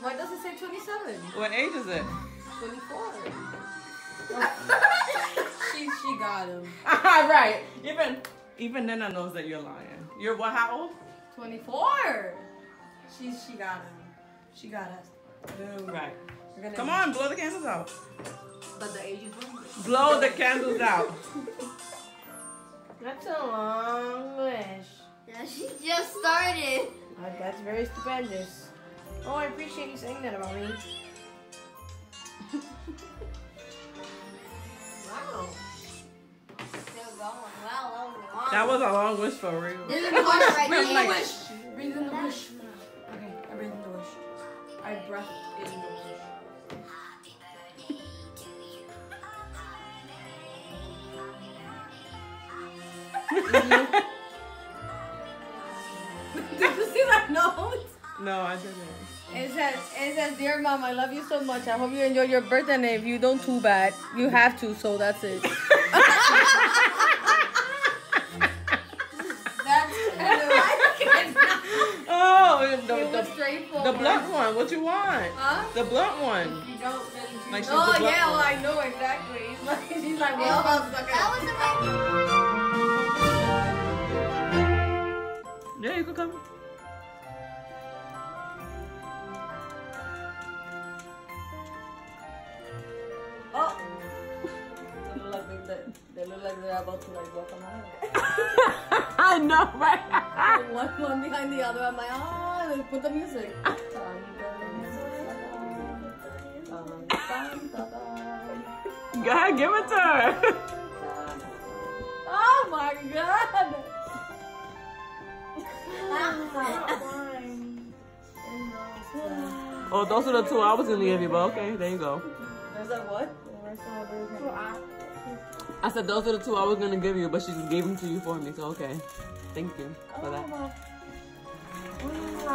Why does it say 27? What age is it? 24. she got him. Right. Even Nina knows that you're lying. You're what? How old? 24. She got him. She got us. Boom. Right. Come on, blow the candles out. But the age is wrong. Blow the candles out. That's a long wish. Yeah, she just started. That's very stupendous. Oh, I appreciate you saying that about me. Wow. Still going well. That was a long wish for real. This is the wish right wish. Breathe in the wish. Okay, I breathe in the wish. I breath in the wish. Did you see that note? No, I didn't. It says, dear mom, I love you so much. I hope you enjoy your birthday. And if you don't, too bad. You have to, so that's it. The blunt one. What you want? Huh? The blunt one. You don't really like, oh yeah, well, I know exactly. She's like, well, that was the. Yeah, you could come. Oh, they look like they're about to like walk on my arm. I know, right? One behind the other. I'm like, oh. Put the music. Go ahead, give it to her. Oh my god. Oh, those are the 2 hours in the interview, but okay, there you go. There's that what? I said those are the 2 hours gonna give you, but she just gave them to you for me, so okay. Thank you for that. I'm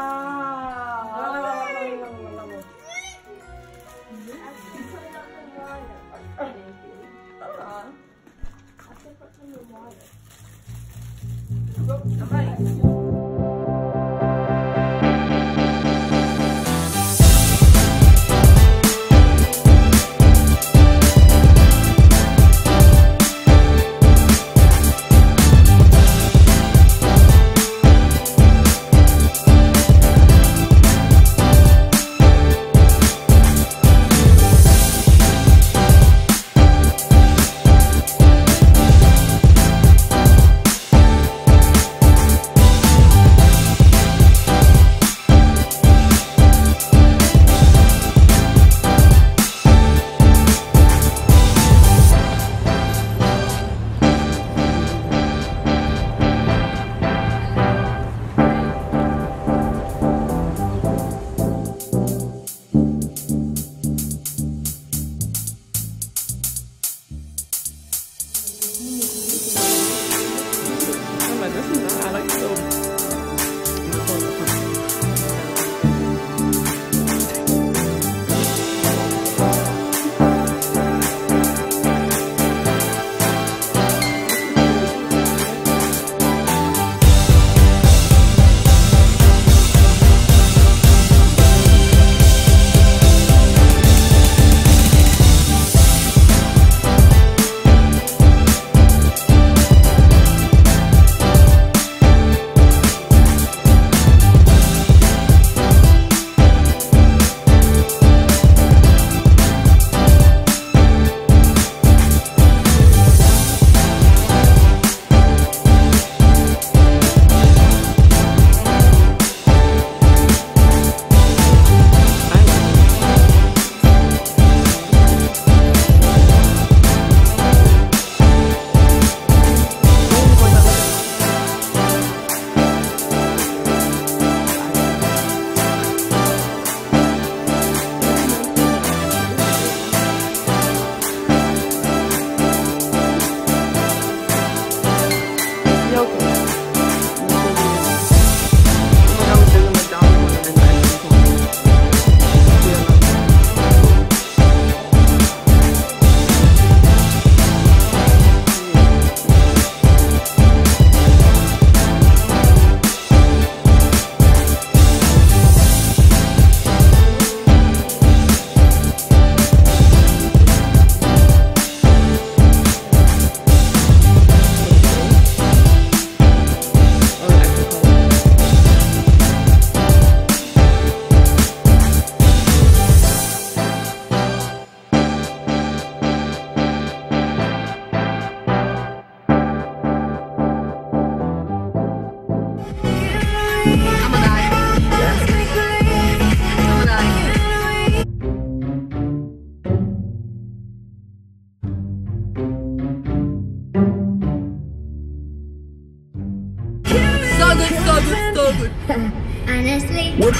ready.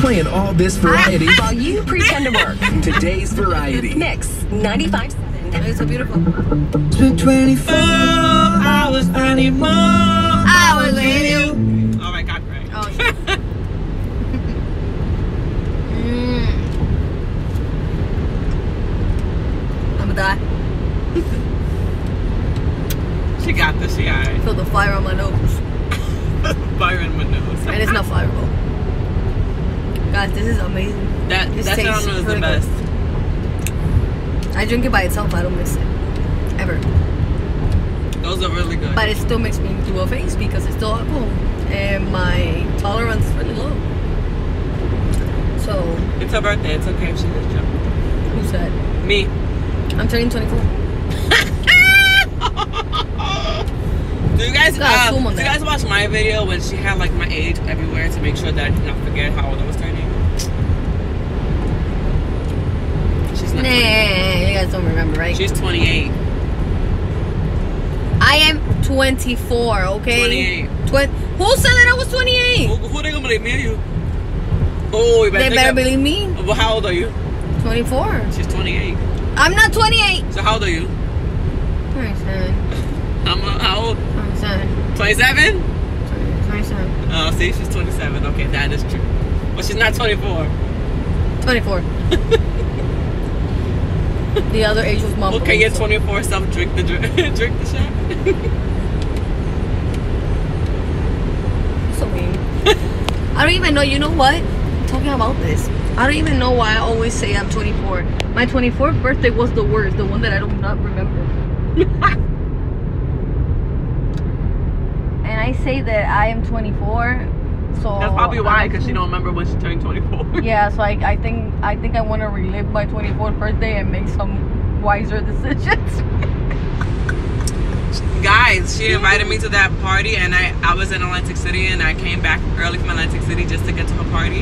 playing all this variety while you pretend to work. Today's variety mix 95.7. That is so beautiful. It's been 24 hours. I need more hours with you. Oh my God, right? Oh shit. I'm gonna die. She got this, yeah. I feel the fire on my nose. Fire in my nose. And it's not fireable. Guys, this is amazing. That sound was the best. Good. I drink it by itself. I don't miss it. Ever. Those are really good. But it still makes me do a face because it's still alcohol. And my tolerance is really low. So. It's her birthday. It's okay if she does jump. Who's that? Me. I'm turning 24. Do you guys watch my video when she had like my age everywhere to make sure that I did not forget how old I was turning? She's not. Nah, you guys don't remember, right? She's 28. I am 24, okay? 28. Who said that I was 28? Who are they gonna believe, me or you? Oh, they better believe me. Well, how old are you? 24. She's 28. I'm not 28. So how old are you? 27. How old? 27. 27? 27. Oh, see, she's 27. Okay, that is true. Well, she's not 24. 24. The other age was mom. Okay, you're 24. Some drink the shot. So mean. I don't even know. You know what? I'm talking about this, I don't even know why I always say I'm 24. My 24th birthday was the worst, the one that I do not remember. I say that I am 24, so that's probably why, because she don't remember when she turned 24. Yeah, so I think I want to relive my 24th birthday and make some wiser decisions. Guys, she invited me to that party, and I was in Atlantic City, and I came back early from Atlantic City just to get to her party,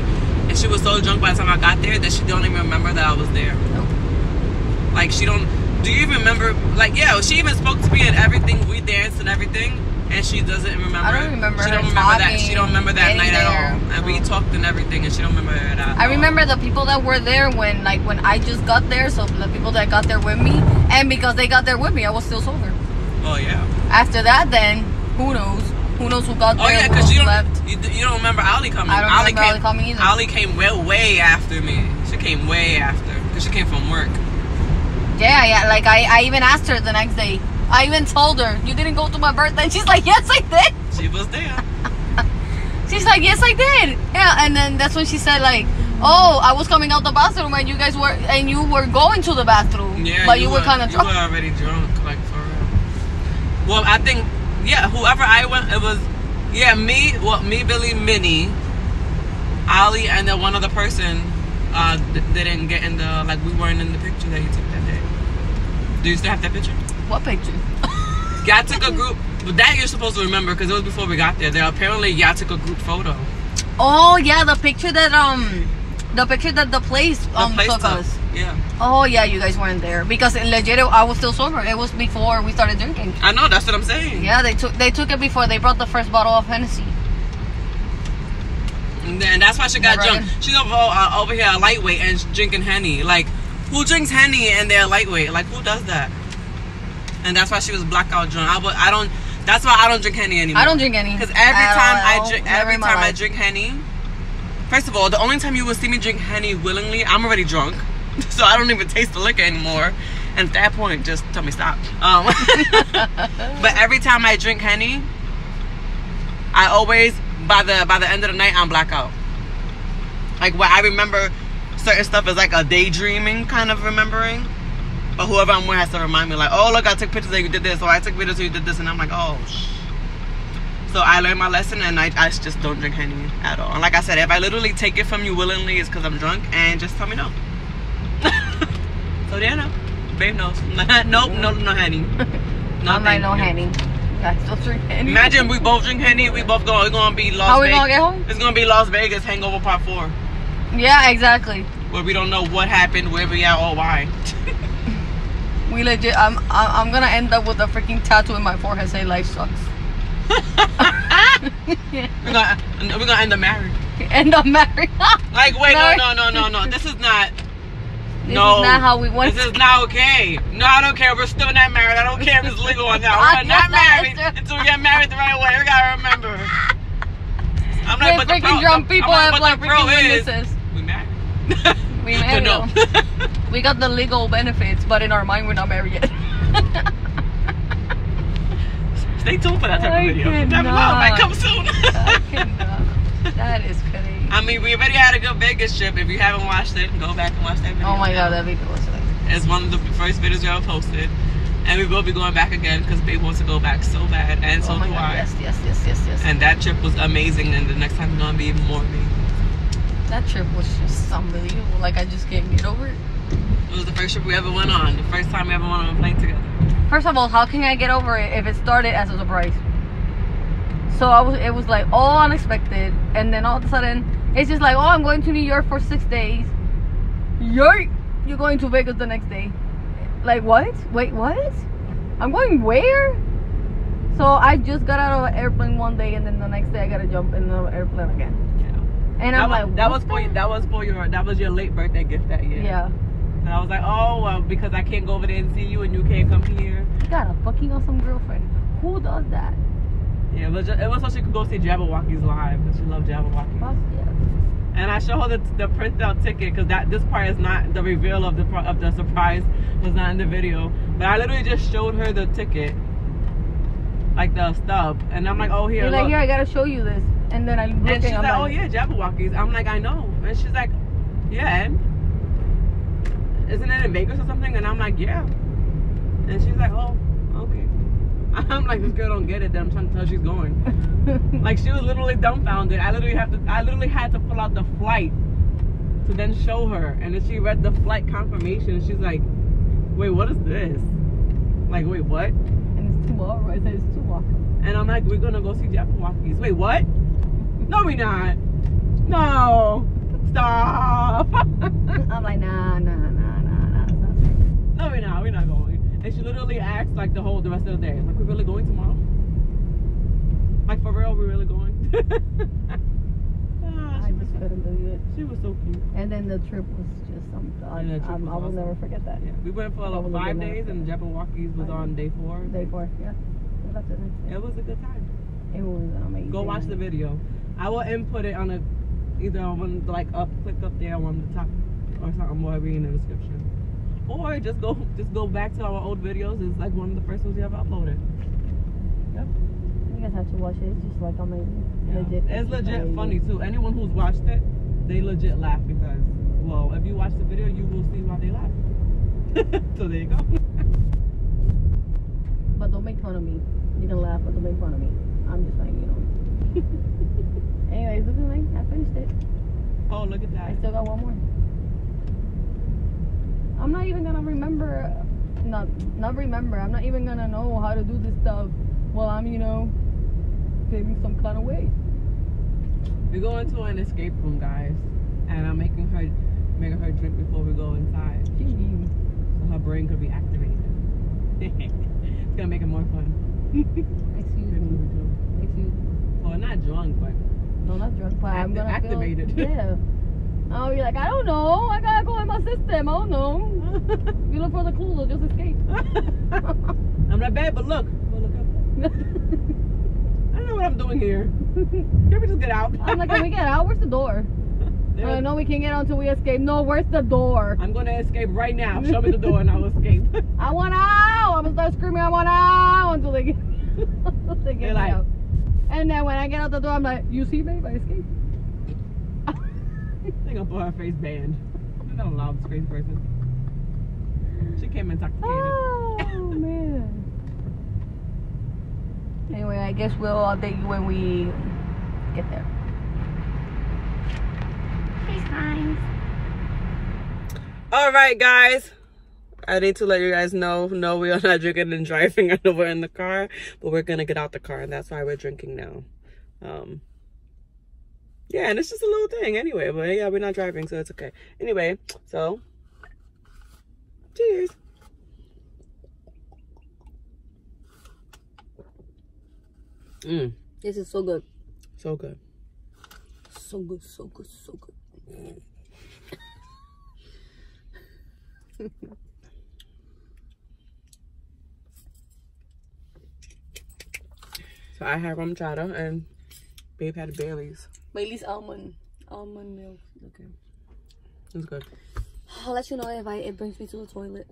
and she was so drunk by the time I got there that she don't even remember that I was there. Nope. Like, she don't. Do you even remember? Like, yeah, she even spoke to me and everything. We danced and everything. And she doesn't remember. I don't remember. She don't remember that. She don't remember that night at all. And we talked and everything, and she don't remember that. I remember the people that were there when I just got there. So the people that got there with me, and because they got there with me, I was still sober. Oh yeah. After that, then who knows? Who knows who got there? Oh yeah, because you don't remember Ali coming. I don't remember Ali coming either. Ali came way after me. She came way after because she came from work. Yeah, yeah. Like I even asked her the next day. I even told her, you didn't go to my birthday. And she's like, yes, I did. She was there. She's like, yes, I did. Yeah, and then that's when she said, like, oh, I was coming out the bathroom and you were going to the bathroom. Yeah, but you were kind of drunk. You were already drunk, like, for real. Well, I think, yeah, whoever I went, it was, yeah, me, Billy, Minnie, Ali, and then one other person they didn't get in the, like, we weren't in the picture that you took that day. Do you still have that picture? What picture? Y'all took a group, but that you're supposed to remember because it was before we got there. Apparently y'all took a group photo. Oh yeah, the picture that the place took us. Yeah. Oh yeah, you guys weren't there because in legit I was still sober. It was before we started drinking. I know, that's what I'm saying. Yeah, they took it before they brought the first bottle of Hennessy. And then that's why she got drunk. She's over here a lightweight and drinking Henny. Like, who drinks Henny and they're lightweight? Like, who does that? And that's why she was blackout drunk. That's why I don't drink Henny anymore. I don't drink Henny. Because every time I drink Henny, first of all, the only time you will see me drink Henny willingly, I'm already drunk. So I don't even taste the liquor anymore. And at that point, just tell me stop. But every time I drink Henny, I always, by the end of the night, I'm blackout. Like, what I remember certain stuff is like a daydreaming kind of remembering. But whoever I'm with has to remind me, like, oh, look, I took pictures that you did this, or I took videos that you did this, and I'm like, oh, So I learned my lesson, and I just don't drink Henny at all. And like I said, if I literally take it from you willingly, it's because I'm drunk, and just tell me no. So, yeah, no. Babe knows. no Henny. I'm like, no Henny. I still drink Henny. Imagine we both drink Henny, we both go, it's going to be Las Vegas. How are we going to get home? It's going to be Las Vegas Hangover Part 4. Yeah, exactly. Where we don't know what happened, where we at, or why. We legit, I'm gonna end up with a freaking tattoo in my forehead saying life sucks. We're gonna end up married. end up married. Like, wait, no. This is not how we want. This is not okay. No, I don't care. We're still not married. I don't care if it's legal or not. We're not married until we get married the right way. We gotta remember. I'm like, but freaking drunk people have like freaking witnesses. We married. We married. No. We got the legal benefits, but in our mind, we're not married yet. Stay tuned for that type of video. That might come soon. I cannot. That is crazy. I mean, we already had a good Vegas trip. If you haven't watched it, go back and watch that video. Oh my god, that video was amazing. It's one of the first videos we ever posted. And we will be going back again because babe wants to go back so bad. And so do I. Yes. And that trip was amazing. And the next time it's going to be even more amazing. That trip was just unbelievable. Like, I just can't get over it. It was the first trip we ever went on. The first time we ever went on a plane together. First of all, how can I get over it if it started as a surprise? So it was like all unexpected. And then all of a sudden... It's just like, oh, I'm going to New York for 6 days. You're going to Vegas the next day. Like, what? Wait, what? I'm going where? So I just got out of an airplane one day, and then the next day I gotta jump in another airplane again. Yeah. And that was your late birthday gift that year. Yeah. And I was like, oh, well, because I can't go over there and see you, and you can't come here. You got a fucking awesome girlfriend. Who does that? Yeah, it was so she could go see Jabberwockies live, because she loved Jabberwockies. Fuck yeah. And I showed her the printout ticket, because this part is not the reveal of the surprise, was not in the video. But I literally just showed her the ticket, like the stub, and I'm like, oh here. You're like, look. Here, I gotta show you this, and then and she's like, oh yeah, Jabberwockies. I'm like, I know, and she's like, yeah, and isn't it in Vegas or something? And I'm like, yeah, and she's like, oh. I'm like, this girl don't get it. That I'm trying to tell she's going. Like, she was literally dumbfounded. I literally had to pull out the flight to then show her, and then she read the flight confirmation, and she's like, "Wait, what is this? Like, wait, what?" And it's tomorrow. I said it's tomorrow. And I'm like, "We're gonna go see Jabberwockies." Wait, what? No, we not. No, stop. I'm like, nah. No, we not. We're not going. And she literally asked, like, the rest of the day, like, we're really going tomorrow? Like, for real, we're really going? I just couldn't believe it. She was so cute. And then the trip was just something. I will never forget that. Yeah. We went for like 5 days, and Jabberwockies was on day four. Day four, yeah. We left it next day. It was a good time. It was amazing. Go watch the video. I will input it on click up there on the top or something, whatever in the description. Or just go back to our old videos. It's like one of the first ones we ever uploaded. Yep. You guys have to watch it. It's just like amazing. Yeah. Legit. It's legit amazing. Funny too. Anyone who's watched it, they legit laugh because, well, if you watch the video, you will see why they laugh. So there you go. But don't make fun of me. You can laugh, but don't make fun of me. I'm just like, you know. Anyways, look at me. I finished it. Oh, look at that. I still got one more. I'm not even gonna remember, not remember. I'm not even gonna know how to do this stuff while I'm, you know, saving some kind of way. We go into an escape room, guys, and I'm making her drink before we go inside. She needs. So her brain could be activated. It's gonna make it more fun. Excuse me. Well, not drunk, but I'm gonna activated. Yeah. Oh, you're like, I don't know. I gotta go in my system. I don't know. You look for the clues or just escape. I'm not bad, but look. Go look up. I don't know what I'm doing here. Can we just get out? I'm like, can we get out? Where's the door? No, we can't get out until we escape. No, where's the door? I'm gonna escape right now. Show me the door and I'll escape. I want out. I'm gonna start screaming, I want out until they get, out. And then when I get out the door, I'm like, you see, babe, I escaped. I think I'll put her face banned. You're not a loud face person. She came intoxicated. Oh, man. Anyway, I guess we'll update you when we get there. Peace, guys. Alright, guys. I need to let you guys know, no, we are not drinking and driving until we're in the car. But we're going to get out the car, and that's why we're drinking now. Yeah, and it's just a little thing anyway, but yeah, we're not driving, so it's okay. Anyway, so, cheers. This is so good. So good. so good, so good, so good. So I had rum chata and babe had Bailey's. Bailey's almond milk. Okay. It's good. I'll let you know if it brings me to the toilet.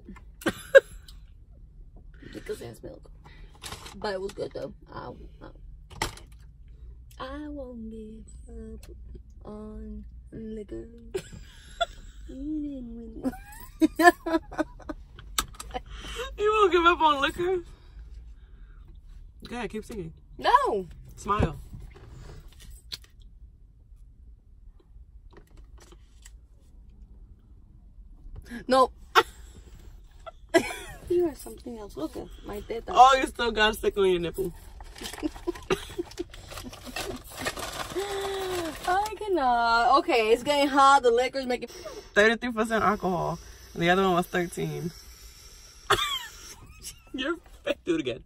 Because ass milk. But it was good though. I won't give up on liquor. You won't give up on liquor? Go ahead, keep singing. No. Smile. Nope. You are something else. Look at my teta. Oh, you still got a stick on your nipple. I cannot. Okay, it's getting hot. The liquor's making 33% alcohol. The other one was 13. You're do it again.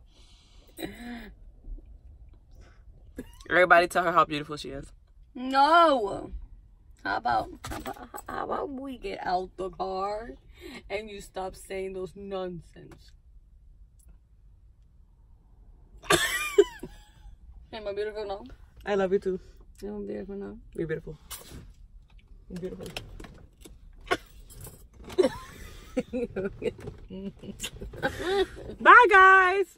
Everybody tell her how beautiful she is. No. How about we get out the car and you stop saying those nonsense? Am I beautiful now? I love you too. I'm beautiful now. You're beautiful. You're beautiful. Bye, guys.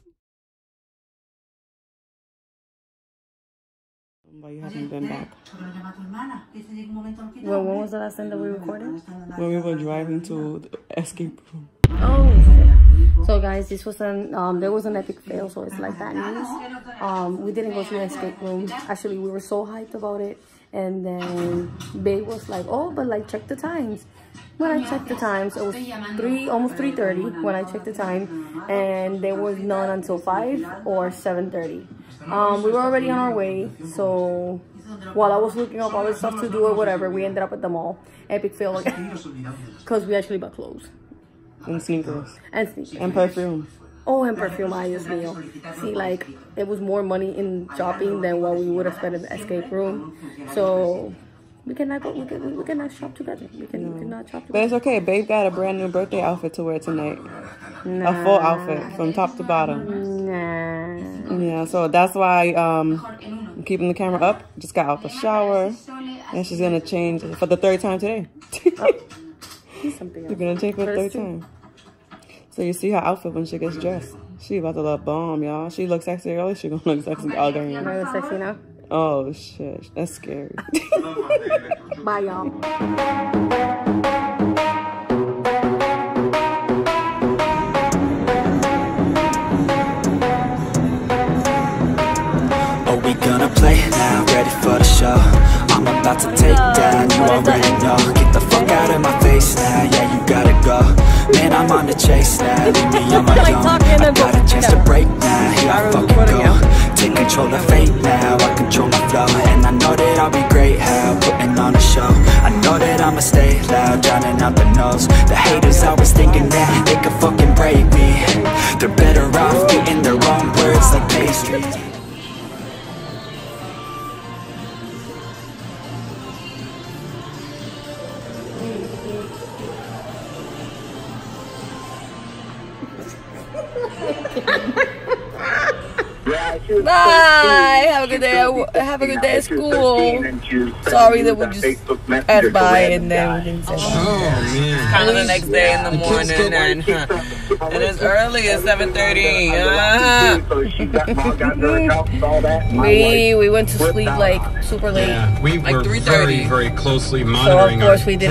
But you haven't been back. Well, when was the last time that we recorded? When we were driving to the escape room. Oh, so guys, this was there was an epic fail, so it's like that news. We didn't go to the escape room. Actually, we were so hyped about it, and then babe was like, "Oh, but like check the times." When I checked the times, it was almost 3:30 when I checked the time, and there was none until 5 or 7:30. We were already on our way, so while I was looking up all this stuff to do or whatever, we ended up at the mall. Epic fail again, because we actually bought clothes and sneakers and perfume. Oh, and perfume, I just knew. See, like, it was more money in shopping than what we would have spent in the escape room, so. We cannot shop together. We cannot shop together. But it's okay. Babe got a brand new birthday outfit to wear tonight. Nah. A full outfit from top to bottom. Nah. Yeah, so that's why I'm keeping the camera up. Just got out the shower. And she's going to change for the third time today. Oh, she's something else. You're going to change for the third time. So you see her outfit when she gets dressed. She about to look bomb, y'all. She looked sexy early. She going to look sexy all day. Am I sexy now? Oh shit, that's scary. Bye y'all. Gonna play now, ready for the show. I'm about to take down, you already know. Get the fuck out of my face now, yeah, you gotta go. Man, I'm on the chase now, leave me on my own. I got a chance to break now, here I fucking go. Take control of fate now, I control my flow. And I know that I'll be great, how, putting on a show. I know that I'ma stay loud, drowning out the nose. The haters always thinking that they could fucking break me. They're better off getting their own words like pastries. Bye. Have a good day. Have a good day at school. Sorry that we just passed by and then we didn't say that. Kind of the next day in the morning, and as early as 7:30. We went to sleep like super late, like 3:30. So of course we didn't.